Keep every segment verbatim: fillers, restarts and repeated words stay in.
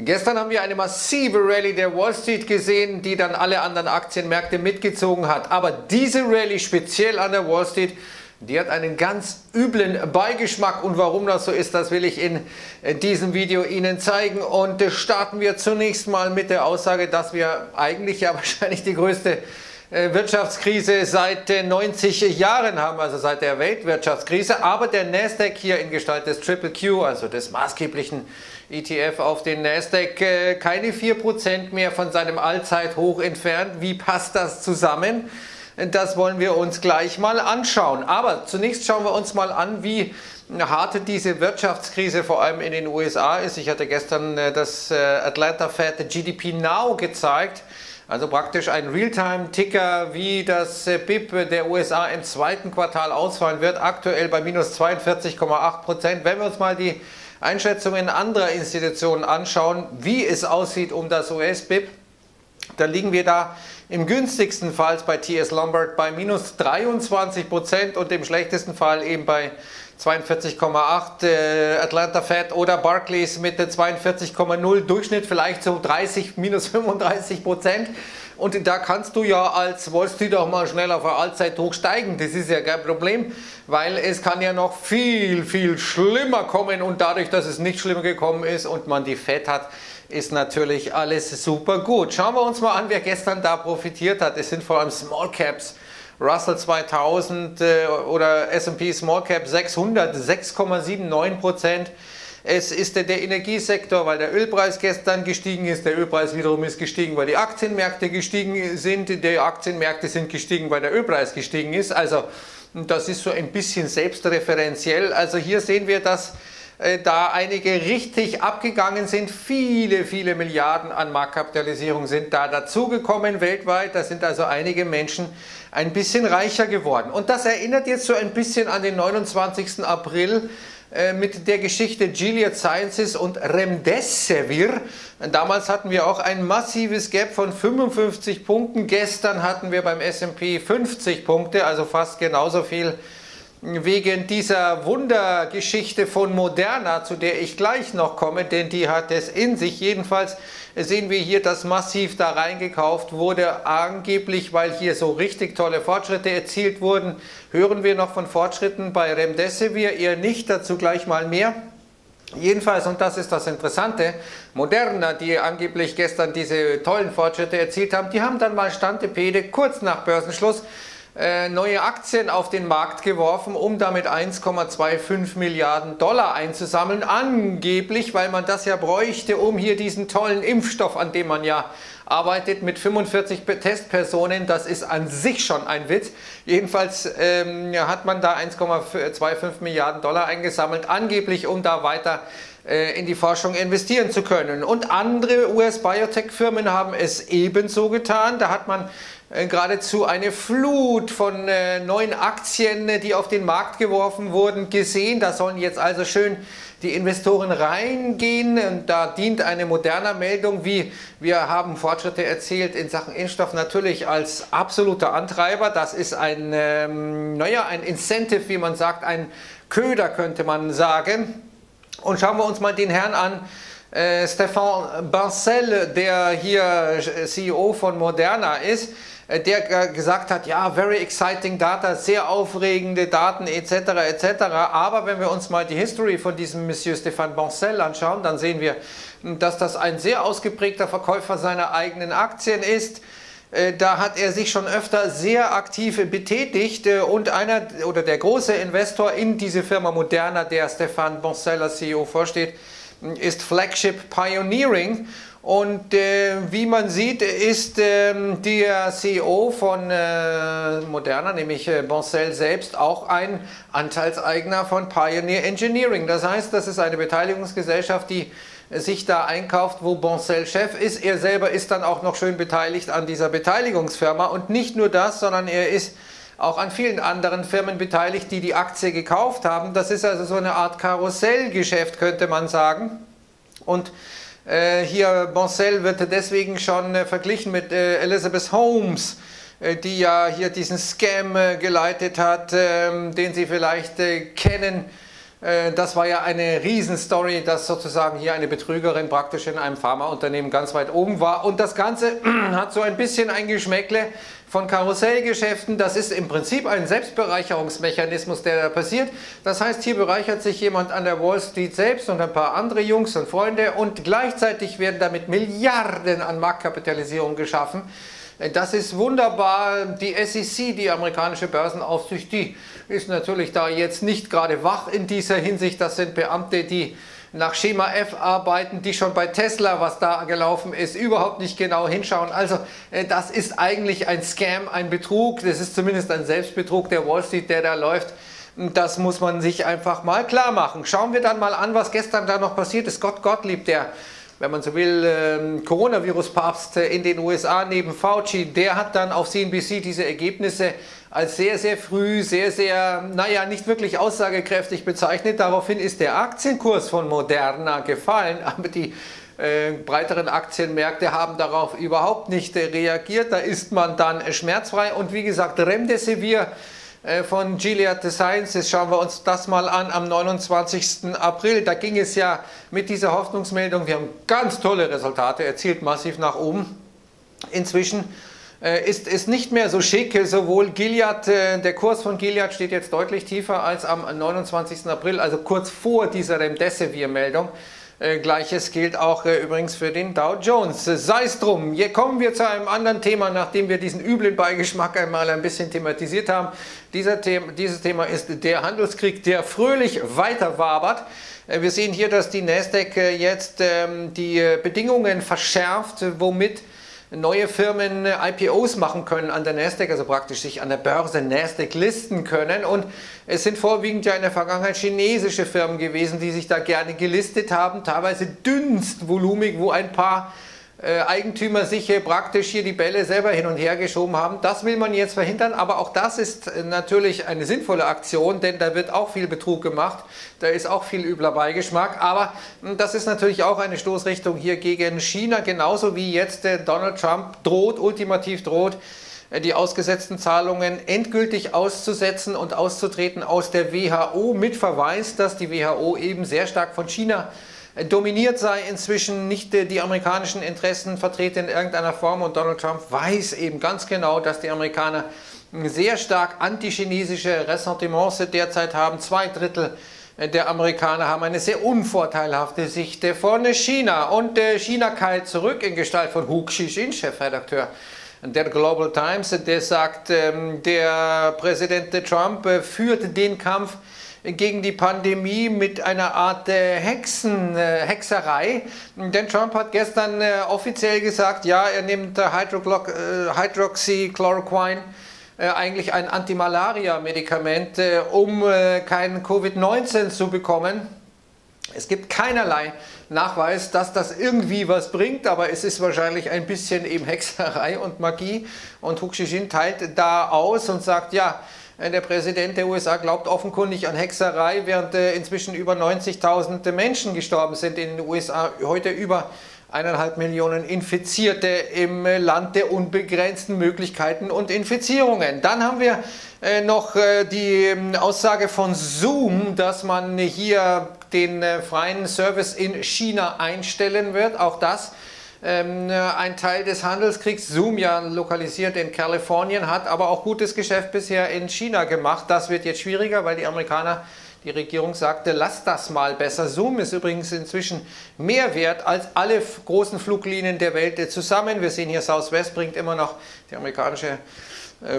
Gestern haben wir eine massive Rallye der Wall Street gesehen, die dann alle anderen Aktienmärkte mitgezogen hat. Aber diese Rallye speziell an der Wall Street, die hat einen ganz üblen Beigeschmack, und warum das so ist, das will ich in diesem Video Ihnen zeigen. Und starten wir zunächst mal mit der Aussage, dass wir eigentlich ja wahrscheinlich die größte Wirtschaftskrise seit neunzig Jahren haben, also seit der Weltwirtschaftskrise. Aber der Nasdaq hier in Gestalt des Triple Q, also des maßgeblichen E T F auf den Nasdaq, keine vier Prozent mehr von seinem Allzeithoch entfernt. Wie passt das zusammen? Das wollen wir uns gleich mal anschauen. Aber zunächst schauen wir uns mal an, wie hart diese Wirtschaftskrise vor allem in den U S A ist. Ich hatte gestern das Atlanta Fed G D P Now gezeigt. Also praktisch ein Realtime-Ticker, wie das B I P der U S A im zweiten Quartal ausfallen wird. Aktuell bei minus zweiundvierzig Komma acht Prozent. Wenn wir uns mal die Einschätzungen anderer Institutionen anschauen, wie es aussieht um das U S B I P, dann liegen wir da im günstigsten Fall bei T S Lombard bei minus dreiundzwanzig Prozent und im schlechtesten Fall eben bei zweiundvierzig Komma acht Prozent äh, Atlanta Fed oder Barclays mit zweiundvierzig Komma null, Durchschnitt vielleicht so dreißig, minus fünfunddreißig Prozent. Und da kannst du ja als Wall Street auch mal schnell auf ein Allzeithoch steigen. Das ist ja kein Problem, weil es kann ja noch viel, viel schlimmer kommen. Und dadurch, dass es nicht schlimmer gekommen ist und man die Fed hat, ist natürlich alles super gut. Schauen wir uns mal an, wer gestern da profitiert hat. Es sind vor allem Small Caps. Russell zweitausend oder S and P Small Cap sechshundert, sechs Komma neun sieben Prozent. Es ist der Energiesektor, weil der Ölpreis gestern gestiegen ist. Der Ölpreis wiederum ist gestiegen, weil die Aktienmärkte gestiegen sind. Die Aktienmärkte sind gestiegen, weil der Ölpreis gestiegen ist. Also das ist so ein bisschen selbstreferenziell. Also hier sehen wir, dass da einige richtig abgegangen sind. Viele, viele Milliarden an Marktkapitalisierung sind da dazugekommen weltweit. Da sind also einige Menschen ein bisschen reicher geworden. Und das erinnert jetzt so ein bisschen an den neunundzwanzigsten April äh, mit der Geschichte Gilead Sciences und Remdesivir. Damals hatten wir auch ein massives Gap von fünfundfünfzig Punkten. Gestern hatten wir beim S and P fünfzig Punkte, also fast genauso viel wegen dieser Wundergeschichte von Moderna, zu der ich gleich noch komme, denn die hat es in sich. Jedenfalls sehen wir hier, dass massiv da reingekauft wurde, angeblich, weil hier so richtig tolle Fortschritte erzielt wurden. Hören wir noch von Fortschritten bei Remdesivir, eher nicht, dazu gleich mal mehr. Jedenfalls, und das ist das Interessante, Moderna, die angeblich gestern diese tollen Fortschritte erzielt haben, die haben dann mal Stantepede kurz nach Börsenschluss neue Aktien auf den Markt geworfen, um damit eins Komma fünfundzwanzig Milliarden Dollar einzusammeln, angeblich, weil man das ja bräuchte, um hier diesen tollen Impfstoff, an dem man ja arbeitet, mit fünfundvierzig Testpersonen, das ist an sich schon ein Witz. Jedenfalls ähm, hat man da eins Komma fünfundzwanzig Milliarden Dollar eingesammelt, angeblich, um da weiter in die Forschung investieren zu können. Und andere U S-Biotech-Firmen haben es ebenso getan. Da hat man geradezu eine Flut von neuen Aktien, die auf den Markt geworfen wurden, gesehen. Da sollen jetzt also schön die Investoren reingehen. Und da dient eine moderne Meldung, wie wir haben Fortschritte erzielt in Sachen Impfstoff, natürlich als absoluter Antreiber. Das ist ein, ähm, naja, ein Incentive, wie man sagt, ein Köder, könnte man sagen. Und schauen wir uns mal den Herrn an, äh, Stéphane Bancel, der hier C E O von Moderna ist, äh, der äh, gesagt hat, ja, very exciting data, sehr aufregende Daten et cetera et cetera. Aber wenn wir uns mal die History von diesem Monsieur Stéphane Bancel anschauen, dann sehen wir, dass das ein sehr ausgeprägter Verkäufer seiner eigenen Aktien ist. Da hat er sich schon öfter sehr aktiv betätigt und einer oder der große Investor in diese Firma Moderna, der Stéphane Bancel als C E O vorsteht, ist Flagship Pioneering. Und äh, wie man sieht, ist äh, der C E O von äh, Moderna, nämlich äh, Bancel selbst, auch ein Anteilseigner von Pioneer Engineering. Das heißt, das ist eine Beteiligungsgesellschaft, die sich da einkauft, wo Bancel Chef ist. Er selber ist dann auch noch schön beteiligt an dieser Beteiligungsfirma. Und nicht nur das, sondern er ist auch an vielen anderen Firmen beteiligt, die die Aktie gekauft haben. Das ist also so eine Art Karussellgeschäft, könnte man sagen. Und äh, hier Bancel wird deswegen schon äh, verglichen mit äh, Elizabeth Holmes, äh, die ja hier diesen Scam äh, geleitet hat, äh, den Sie vielleicht äh, kennen, Das war ja eine Riesenstory, dass sozusagen hier eine Betrügerin praktisch in einem Pharmaunternehmen ganz weit oben war. Und das Ganze hat so ein bisschen ein Geschmäckle von Karussellgeschäften. Das ist im Prinzip ein Selbstbereicherungsmechanismus, der da passiert. Das heißt, hier bereichert sich jemand an der Wall Street selbst und ein paar andere Jungs und Freunde. Und gleichzeitig werden damit Milliarden an Marktkapitalisierung geschaffen. Das ist wunderbar. Die S E C, die amerikanische Börsenaufsicht, die ist natürlich da jetzt nicht gerade wach in dieser Hinsicht. Das sind Beamte, die nach Schema F arbeiten, die schon bei Tesla, was da gelaufen ist, überhaupt nicht genau hinschauen. Also das ist eigentlich ein Scam, ein Betrug. Das ist zumindest ein Selbstbetrug der Wall Street, der da läuft. Das muss man sich einfach mal klar machen. Schauen wir dann mal an, was gestern da noch passiert ist. Gott, Gottlieb, der, wenn man so will, ähm, Coronavirus-Papst in den U S A neben Fauci, der hat dann auf C N B C diese Ergebnisse als sehr, sehr früh, sehr, sehr, naja, nicht wirklich aussagekräftig bezeichnet. Daraufhin ist der Aktienkurs von Moderna gefallen, aber die äh, breiteren Aktienmärkte haben darauf überhaupt nicht äh, reagiert. Da ist man dann äh, schmerzfrei. Und wie gesagt, Remdesivir äh, von Gilead Sciences, schauen wir uns das mal an am neunundzwanzigsten April. Da ging es ja mit dieser Hoffnungsmeldung, wir haben ganz tolle Resultate erzielt, massiv nach oben. Inzwischen ist es nicht mehr so schick, sowohl Gilead, der Kurs von Gilead steht jetzt deutlich tiefer als am neunundzwanzigsten April, also kurz vor dieser Remdesivir-Meldung. Gleiches gilt auch übrigens für den Dow Jones. Sei es drum, hier kommen wir zu einem anderen Thema, nachdem wir diesen üblen Beigeschmack einmal ein bisschen thematisiert haben. Dieser Thema, dieses Thema ist der Handelskrieg, der fröhlich weiter wabert. Wir sehen hier, dass die Nasdaq jetzt die Bedingungen verschärft, womit neue Firmen I P Os machen können an der Nasdaq, also praktisch sich an der Börse Nasdaq listen können. Und es sind vorwiegend ja in der Vergangenheit chinesische Firmen gewesen, die sich da gerne gelistet haben, teilweise dünstvolumig, wo ein paar äh, Eigentümer sich äh, praktisch hier die Bälle selber hin und her geschoben haben. Das will man jetzt verhindern, aber auch das ist äh, natürlich eine sinnvolle Aktion, denn da wird auch viel Betrug gemacht, da ist auch viel übler Beigeschmack, aber mh, das ist natürlich auch eine Stoßrichtung hier gegen China, genauso wie jetzt äh, Donald Trump droht, ultimativ droht, äh, die ausgesetzten Zahlungen endgültig auszusetzen und auszutreten aus der W H O mit Verweis, dass die W H O eben sehr stark von China dominiert sei inzwischen, nicht die amerikanischen Interessen vertreten in irgendeiner Form, und Donald Trump weiß eben ganz genau, dass die Amerikaner sehr stark antichinesische Ressentiments derzeit haben. Zwei Drittel der Amerikaner haben eine sehr unvorteilhafte Sicht von China, und China keilt zurück in Gestalt von Hu Xijin, Chefredakteur der Global Times, der sagt, der Präsident Trump führt den Kampf gegen die Pandemie mit einer Art äh, Hexen, äh, Hexerei. Denn Trump hat gestern äh, offiziell gesagt, ja, er nimmt äh, äh, Hydroxychloroquine, äh, eigentlich ein Antimalaria-Medikament, äh, um äh, keinen Covid neunzehn zu bekommen. Es gibt keinerlei Nachweis, dass das irgendwie was bringt, aber es ist wahrscheinlich ein bisschen eben Hexerei und Magie. Und Hu Xijin teilt da aus und sagt, ja, der Präsident der U S A glaubt offenkundig an Hexerei, während inzwischen über neunzigtausend Menschen gestorben sind in den U S A. Heute über eineinhalb Millionen Infizierte im Land der unbegrenzten Möglichkeiten und Infizierungen. Dann haben wir noch die Aussage von Zoom, dass man hier den freien Service in China einstellen wird. Auch das ein Teil des Handelskriegs. Zoom, ja lokalisiert in Kalifornien, hat aber auch gutes Geschäft bisher in China gemacht. Das wird jetzt schwieriger, weil die Amerikaner, die Regierung sagte, lasst das mal besser. Zoom ist übrigens inzwischen mehr wert als alle großen Fluglinien der Welt zusammen. Wir sehen hier, Southwest bringt immer noch, die amerikanische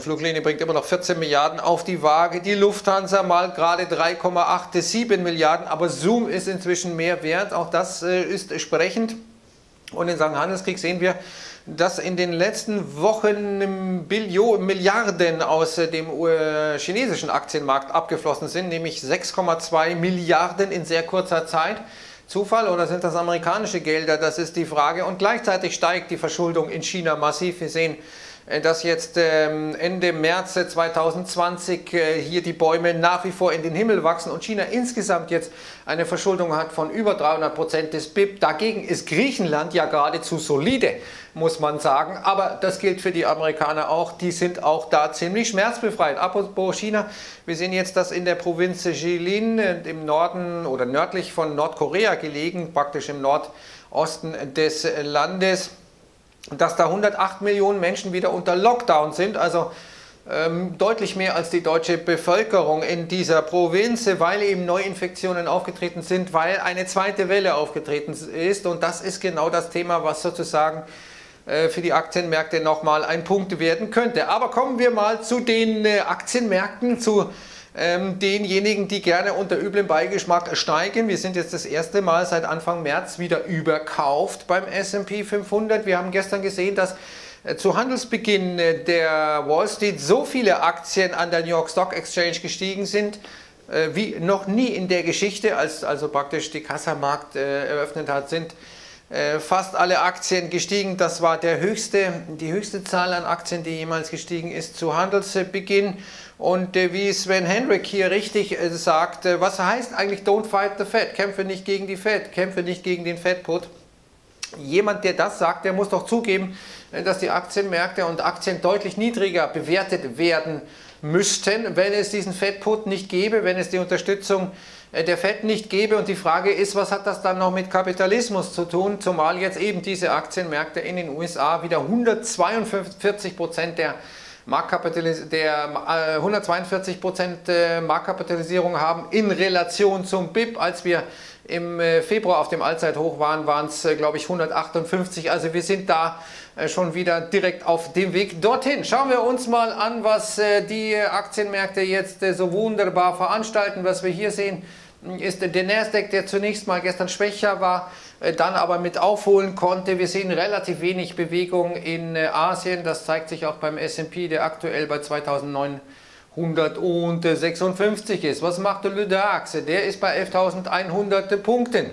Fluglinie bringt immer noch vierzehn Milliarden auf die Waage. Die Lufthansa mal gerade drei Komma siebenundachtzig Milliarden, aber Zoom ist inzwischen mehr wert. Auch das ist sprechend. Und in Sachen Handelskrieg sehen wir, dass in den letzten Wochen Billionen, Milliarden aus dem chinesischen Aktienmarkt abgeflossen sind, nämlich sechs Komma zwei Milliarden in sehr kurzer Zeit. Zufall oder sind das amerikanische Gelder? Das ist die Frage. Und gleichzeitig steigt die Verschuldung in China massiv. Wir sehen dass jetzt Ende März zweitausendzwanzig hier die Bäume nach wie vor in den Himmel wachsen und China insgesamt jetzt eine Verschuldung hat von über dreihundert Prozent des B I P. Dagegen ist Griechenland ja geradezu solide, muss man sagen. Aber das gilt für die Amerikaner auch. Die sind auch da ziemlich schmerzbefreit. Apropos China, wir sehen jetzt, dass in der Provinz Jilin im Norden oder nördlich von Nordkorea gelegen, praktisch im Nordosten des Landes, dass da hundertacht Millionen Menschen wieder unter Lockdown sind, also ähm, deutlich mehr als die deutsche Bevölkerung in dieser Provinz, weil eben Neuinfektionen aufgetreten sind, weil eine zweite Welle aufgetreten ist. Und das ist genau das Thema, was sozusagen äh, für die Aktienmärkte nochmal ein Punkt werden könnte. Aber kommen wir mal zu den äh, Aktienmärkten, zu ähm, denjenigen, die gerne unter üblem Beigeschmack steigen. Wir sind jetzt das erste Mal seit Anfang März wieder überkauft beim S und P fünfhundert. Wir haben gestern gesehen, dass äh, zu Handelsbeginn äh, der Wall Street so viele Aktien an der New York Stock Exchange gestiegen sind, äh, wie noch nie in der Geschichte, als also praktisch die Kassamarkt äh, eröffnet hat, sind äh, fast alle Aktien gestiegen. Das war der höchste, die höchste Zahl an Aktien, die jemals gestiegen ist zu Handelsbeginn. Und äh, wie Sven Henrik hier richtig äh, sagt, äh, was heißt eigentlich Don't fight the Fed? Kämpfe nicht gegen die Fed, kämpfe nicht gegen den Fed-Put. Jemand, der das sagt, der muss doch zugeben, äh, dass die Aktienmärkte und Aktien deutlich niedriger bewertet werden müssten, wenn es diesen Fed-Put nicht gäbe, wenn es die Unterstützung äh, der Fed nicht gäbe. Und die Frage ist, was hat das dann noch mit Kapitalismus zu tun? Zumal jetzt eben diese Aktienmärkte in den U S A wieder hundertzweiundvierzig Prozent der Marktkapitalis der äh, hundertzweiundvierzig Prozent äh, Marktkapitalisierung haben in Relation zum B I P. Als wir im äh, Februar auf dem Allzeithoch waren, waren es, äh, glaube ich, hundertachtundfünfzig. Also wir sind da äh, schon wieder direkt auf dem Weg dorthin. Schauen wir uns mal an, was äh, die Aktienmärkte jetzt äh, so wunderbar veranstalten. Was wir hier sehen, ist der Nasdaq, der zunächst mal gestern schwächer war, dann aber mit aufholen konnte. Wir sehen relativ wenig Bewegung in Asien. Das zeigt sich auch beim S und P, der aktuell bei zweitausendneunhundertsechsundfünfzig ist. Was macht der Dax? Der ist bei elftausendeinhundert Punkten.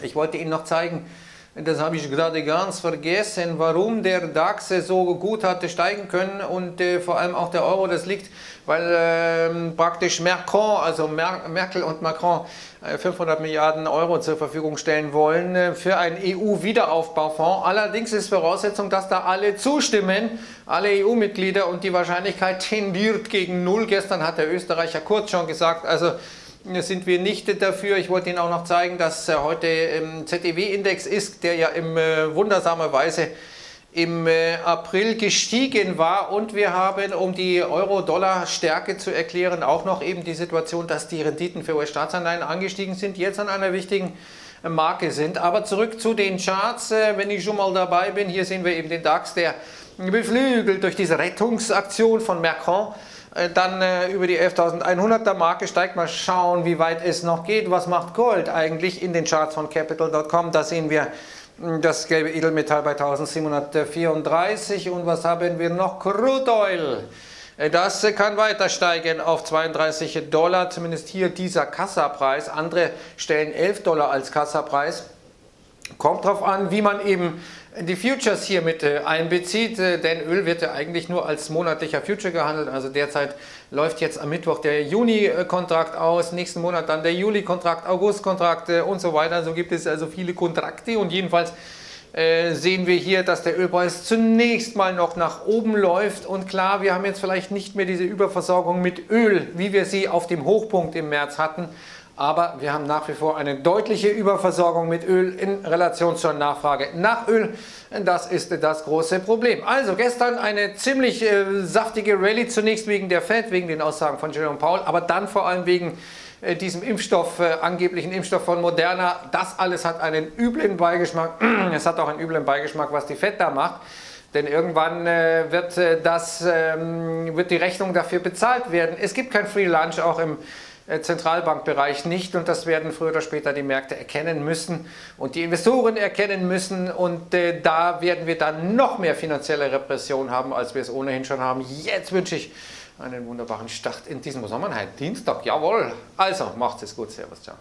Ich wollte Ihnen noch zeigen, das habe ich gerade ganz vergessen, warum der DAX so gut hatte steigen können und äh, vor allem auch der Euro. Das liegt, weil äh, praktisch Macron, also Mer Merkel und Macron äh, fünfhundert Milliarden Euro zur Verfügung stellen wollen äh, für einen E U-Wiederaufbaufonds. Allerdings ist Voraussetzung, dass da alle zustimmen, alle E U-Mitglieder, und die Wahrscheinlichkeit tendiert gegen Null. Gestern hat der Österreicher Kurz schon gesagt, also sind wir nicht dafür. Ich wollte Ihnen auch noch zeigen, dass heute im Z E W Index ist, der ja in äh, wundersamer Weise im äh, April gestiegen war. Und wir haben, um die Euro-Dollar-Stärke zu erklären, auch noch eben die Situation, dass die Renditen für U S-Staatsanleihen angestiegen sind, jetzt an einer wichtigen Marke sind. Aber zurück zu den Charts, äh, wenn ich schon mal dabei bin. Hier sehen wir eben den DAX, der beflügelt durch diese Rettungsaktion von Macron dann äh, über die elftausendeinhunderter Marke steigt. Mal schauen, wie weit es noch geht. Was macht Gold eigentlich in den Charts von Capital Punkt com? Da sehen wir das gelbe Edelmetall bei eintausendsiebenhundertvierunddreißig. Und was haben wir noch? Crude Oil. Das kann weiter steigen auf zweiunddreißig Dollar, zumindest hier dieser Kassapreis. Andere stellen elf Dollar als Kassapreis. Kommt darauf an, wie man eben die Futures hier mit einbezieht, denn Öl wird ja eigentlich nur als monatlicher Future gehandelt. Also derzeit läuft jetzt am Mittwoch der Juni-Kontrakt aus, nächsten Monat dann der Juli-Kontrakt, August-Kontrakt und so weiter. So gibt es also viele Kontrakte, und jedenfalls äh, sehen wir hier, dass der Ölpreis zunächst mal noch nach oben läuft. Und klar, wir haben jetzt vielleicht nicht mehr diese Überversorgung mit Öl, wie wir sie auf dem Hochpunkt im März hatten. Aber wir haben nach wie vor eine deutliche Überversorgung mit Öl in Relation zur Nachfrage nach Öl. Das ist das große Problem. Also gestern eine ziemlich äh, saftige Rallye, zunächst wegen der Fed, wegen den Aussagen von Jerome Powell, aber dann vor allem wegen äh, diesem Impfstoff, äh, angeblichen Impfstoff von Moderna. Das alles hat einen üblen Beigeschmack. Es hat auch einen üblen Beigeschmack, was die Fed da macht. Denn irgendwann äh, wird, äh, das, ähm, wird die Rechnung dafür bezahlt werden. Es gibt kein Free Lunch, auch im Zentralbankbereich nicht, und das werden früher oder später die Märkte erkennen müssen und die Investoren erkennen müssen, und äh, da werden wir dann noch mehr finanzielle Repression haben, als wir es ohnehin schon haben. Jetzt wünsche ich einen wunderbaren Start in diesem Sommerheit. Dienstag, jawohl. Also, macht es gut. Servus, ciao.